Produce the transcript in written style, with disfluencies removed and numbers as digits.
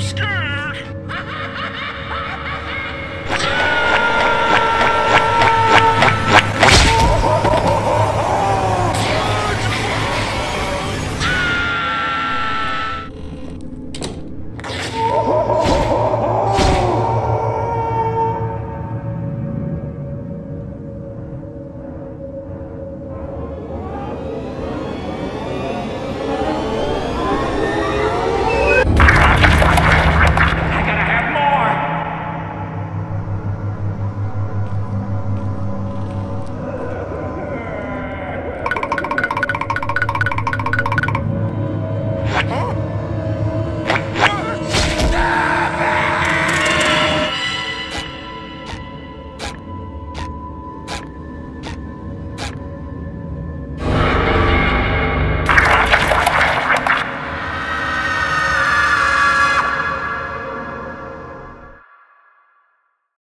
I'm scared.